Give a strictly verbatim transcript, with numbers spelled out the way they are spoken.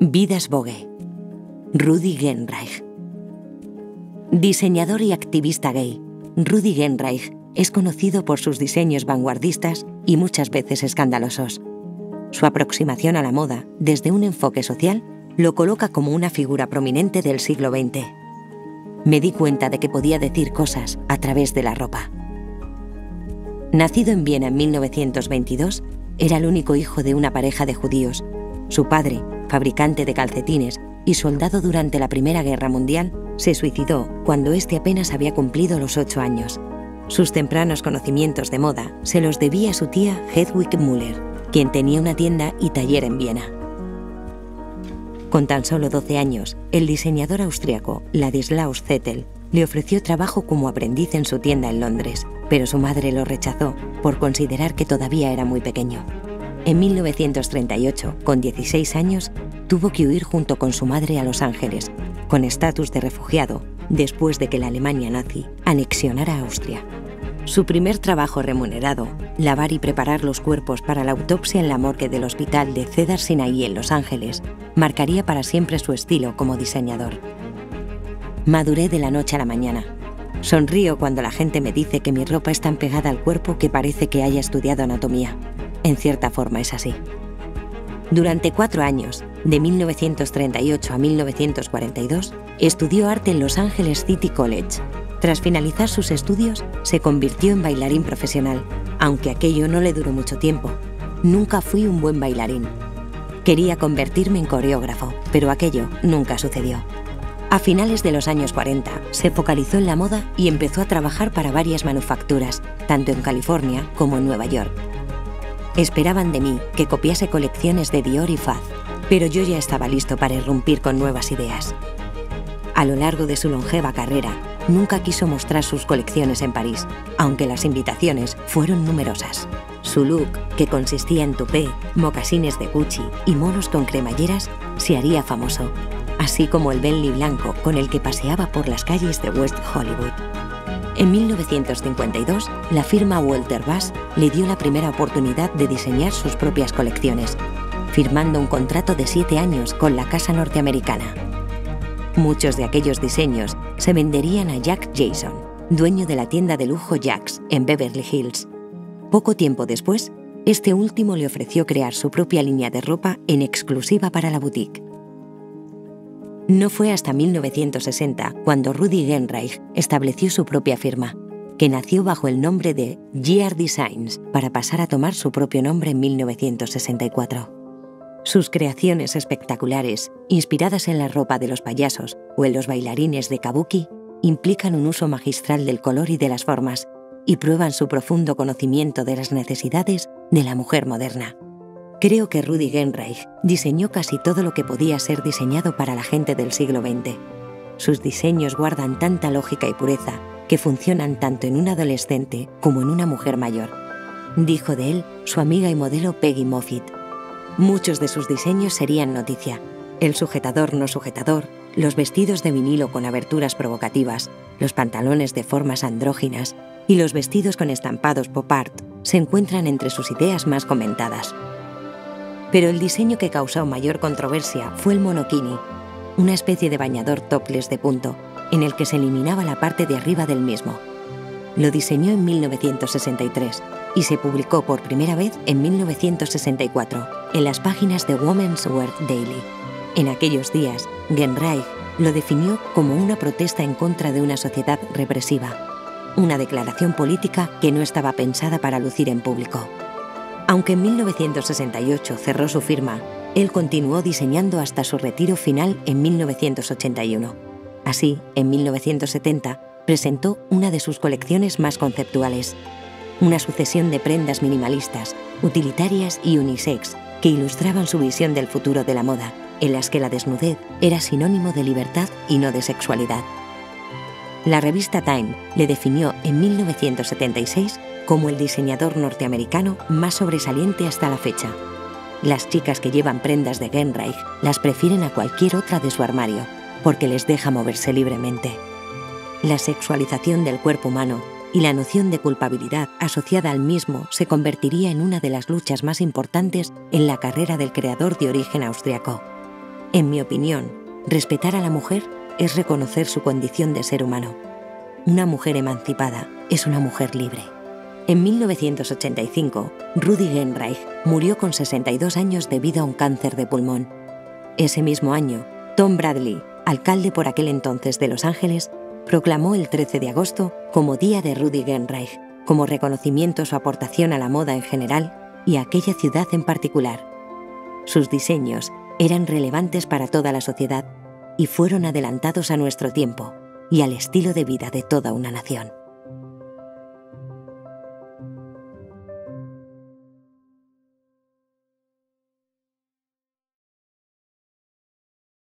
Vidas Vogue. Rudi Gernreich. Diseñador y activista gay, Rudi Gernreich es conocido por sus diseños vanguardistas y muchas veces escandalosos. Su aproximación a la moda, desde un enfoque social, lo coloca como una figura prominente del siglo veinte. Me di cuenta de que podía decir cosas a través de la ropa. Nacido en Viena en mil novecientos veintidós, era el único hijo de una pareja de judíos. Su padre, fabricante de calcetines y soldado durante la Primera Guerra Mundial, se suicidó cuando este apenas había cumplido los ocho años. Sus tempranos conocimientos de moda se los debía a su tía Hedwig Müller, quien tenía una tienda y taller en Viena. Con tan solo doce años, el diseñador austriaco Ladislaus Zettel le ofreció trabajo como aprendiz en su tienda en Londres, pero su madre lo rechazó por considerar que todavía era muy pequeño. En mil novecientos treinta y ocho, con dieciséis años, tuvo que huir junto con su madre a Los Ángeles, con estatus de refugiado, después de que la Alemania nazi anexionara a Austria. Su primer trabajo remunerado, lavar y preparar los cuerpos para la autopsia en la morgue del hospital de Cedars-Sinai en Los Ángeles, marcaría para siempre su estilo como diseñador. Maduré de la noche a la mañana. Sonrío cuando la gente me dice que mi ropa es tan pegada al cuerpo que parece que haya estudiado anatomía. En cierta forma es así. Durante cuatro años, de mil novecientos treinta y ocho a mil novecientos cuarenta y dos, estudió arte en Los Ángeles City College. Tras finalizar sus estudios, se convirtió en bailarín profesional, aunque aquello no le duró mucho tiempo. Nunca fui un buen bailarín. Quería convertirme en coreógrafo, pero aquello nunca sucedió. A finales de los años cuarenta, se focalizó en la moda y empezó a trabajar para varias manufacturas, tanto en California como en Nueva York. Esperaban de mí que copiase colecciones de Dior y Faz, pero yo ya estaba listo para irrumpir con nuevas ideas. A lo largo de su longeva carrera, nunca quiso mostrar sus colecciones en París, aunque las invitaciones fueron numerosas. Su look, que consistía en tupé, mocasines de Gucci y monos con cremalleras, se haría famoso, así como el Bentley blanco con el que paseaba por las calles de West Hollywood. En mil novecientos cincuenta y dos, la firma Walter Bass le dio la primera oportunidad de diseñar sus propias colecciones, firmando un contrato de siete años con la casa norteamericana. Muchos de aquellos diseños se venderían a Jack Jason, dueño de la tienda de lujo Jax en Beverly Hills. Poco tiempo después, este último le ofreció crear su propia línea de ropa en exclusiva para la boutique. No fue hasta mil novecientos sesenta cuando Rudi Gernreich estableció su propia firma, que nació bajo el nombre de G R Designs para pasar a tomar su propio nombre en mil novecientos sesenta y cuatro. Sus creaciones espectaculares, inspiradas en la ropa de los payasos o en los bailarines de kabuki, implican un uso magistral del color y de las formas y prueban su profundo conocimiento de las necesidades de la mujer moderna. Creo que Rudi Gernreich diseñó casi todo lo que podía ser diseñado para la gente del siglo veinte. Sus diseños guardan tanta lógica y pureza que funcionan tanto en un adolescente como en una mujer mayor, dijo de él su amiga y modelo Peggy Moffitt. Muchos de sus diseños serían noticia: el sujetador no sujetador, los vestidos de vinilo con aberturas provocativas, los pantalones de formas andróginas y los vestidos con estampados pop art se encuentran entre sus ideas más comentadas. Pero el diseño que causó mayor controversia fue el monokini, una especie de bañador topless de punto, en el que se eliminaba la parte de arriba del mismo. Lo diseñó en mil novecientos sesenta y tres y se publicó por primera vez en mil novecientos sesenta y cuatro en las páginas de Women's Wear Daily. En aquellos días, Gernreich lo definió como una protesta en contra de una sociedad represiva, una declaración política que no estaba pensada para lucir en público. Aunque en mil novecientos sesenta y ocho cerró su firma, él continuó diseñando hasta su retiro final en mil novecientos ochenta y uno. Así, en mil novecientos setenta, presentó una de sus colecciones más conceptuales, una sucesión de prendas minimalistas, utilitarias y unisex que ilustraban su visión del futuro de la moda, en las que la desnudez era sinónimo de libertad y no de sexualidad. La revista Time le definió en mil novecientos setenta y seis como el diseñador norteamericano más sobresaliente hasta la fecha. Las chicas que llevan prendas de Gernreich las prefieren a cualquier otra de su armario, porque les deja moverse libremente. La sexualización del cuerpo humano y la noción de culpabilidad asociada al mismo se convertiría en una de las luchas más importantes en la carrera del creador de origen austriaco. En mi opinión, respetar a la mujer es reconocer su condición de ser humano. Una mujer emancipada es una mujer libre. En mil novecientos ochenta y cinco, Rudi Gernreich murió con sesenta y dos años debido a un cáncer de pulmón. Ese mismo año, Tom Bradley, alcalde por aquel entonces de Los Ángeles, proclamó el trece de agosto como Día de Rudi Gernreich, como reconocimiento a su aportación a la moda en general y a aquella ciudad en particular. Sus diseños eran relevantes para toda la sociedad y fueron adelantados a nuestro tiempo y al estilo de vida de toda una nación.